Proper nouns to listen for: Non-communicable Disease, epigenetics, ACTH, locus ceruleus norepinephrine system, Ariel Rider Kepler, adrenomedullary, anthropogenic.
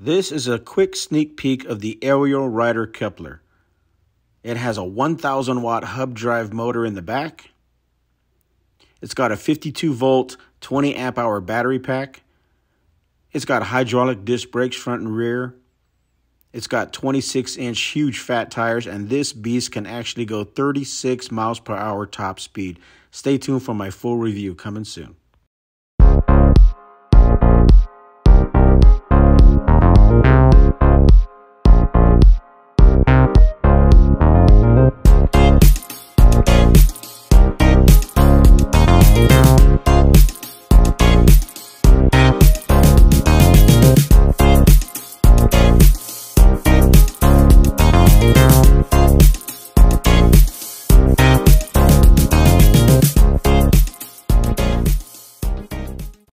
This is a quick sneak peek of the Ariel Rider Kepler. It has a 1,000-watt hub drive motor in the back. It's got a 52-volt, 20-amp-hour battery pack. It's got hydraulic disc brakes front and rear. It's got 26-inch huge fat tires, and this beast can actually go 36 miles per hour top speed. Stay tuned for my full review coming soon.